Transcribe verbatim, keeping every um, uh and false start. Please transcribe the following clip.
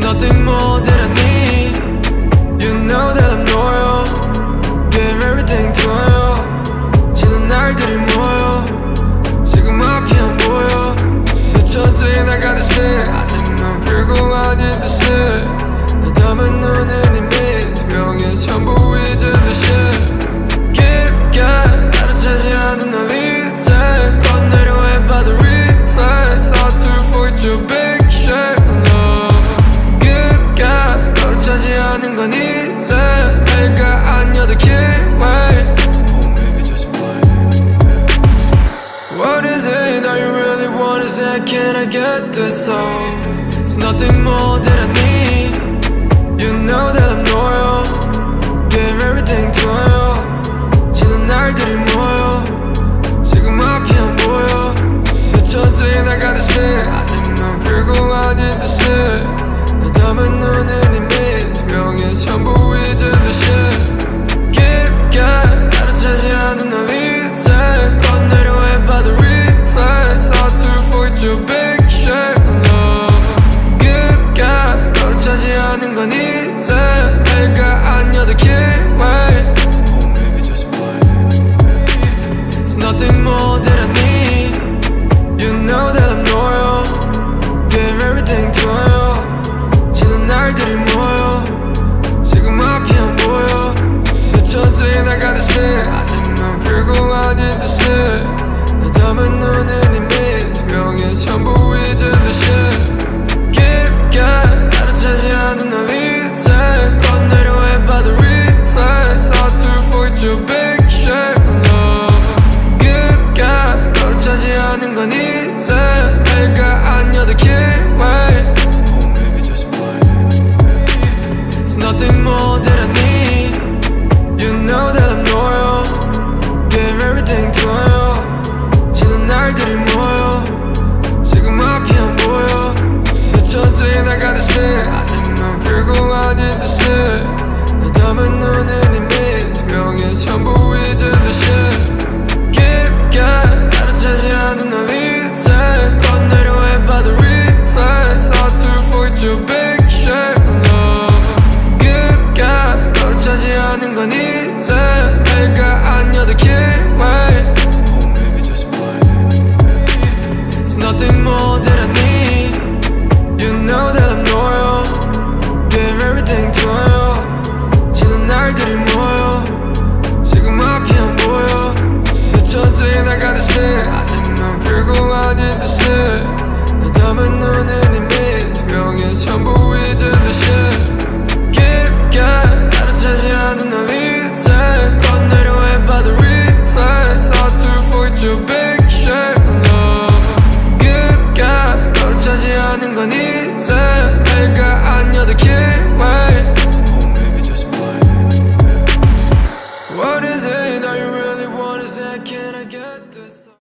nothing more that I need. You know that I'm loyal. Give everything to you. 지난 날들이 모여 지금 앞이 안 보여. 스쳐져 나가듯이 아직 넌 별거 아닌 듯이 널 담은 눈은 이미 두 명의 전부 잊은 듯이 깊게 가로채지 않은 널 이제 곧 내려 해봐 the replay. It's hard to forget your big shit 하지 않은 건 이제 내가 안 여도 기회. What is it that you really want? Is it can I get this off? It's nothing more that I need. You know that I'm loyal. Give everything to you. 지난 날들이 모여 지금 앞이 안 보여. 스쳐 지나가듯이 아직 넌 별거 아닌 듯이 널 담은 눈은 이미 명예 전부 잊은 듯이 깊게 가로채지 않은 널 이제 곧 내려 해봐 the replay. It's hard to forget your big shit love. 깊게 가로채지 않은 건 이제 내가 안 여도 기회. It's nothing more that I need. You know that I'm loyal. Give everything to you. 지난 날들이 모여 스쳐 지나가듯이 아직 넌 별거 아닌 듯이 널 담은 눈은 이미 두 명의 전부 잊은 듯이 깊게 가로채지 않은 널 이제 곧 내려 해봐 the replay. It's hard to forget your big shit love. 깊게 가로채지 않은 건 이제 내가 안 여도 기회. It's nothing more that I need. Know that I'm loyal. Give everything to you. 지난 날들이 모여 지금 앞이 안 보여. 스쳐 지나가듯이 아직 넌 별거 아닌 듯이 널 담은 눈은 이미 두 명의 전부 잊은 듯이 깊게 가로채지 않은 널 이제 곧 내려 해봐 the replay. It's hard to forget your big shit love. 깊게 가로채지 않은 건 이제 내가 안 여도 기회. It's nothing more that I need. You know that I'm loyal. Give everything to you. 지난 날들이 모여 지금 앞이 안 보여. 스쳐 지나가듯이 아직 넌 별거 아닌 듯이 널 담은 눈은 이미 두 명의 전부 잊은 듯이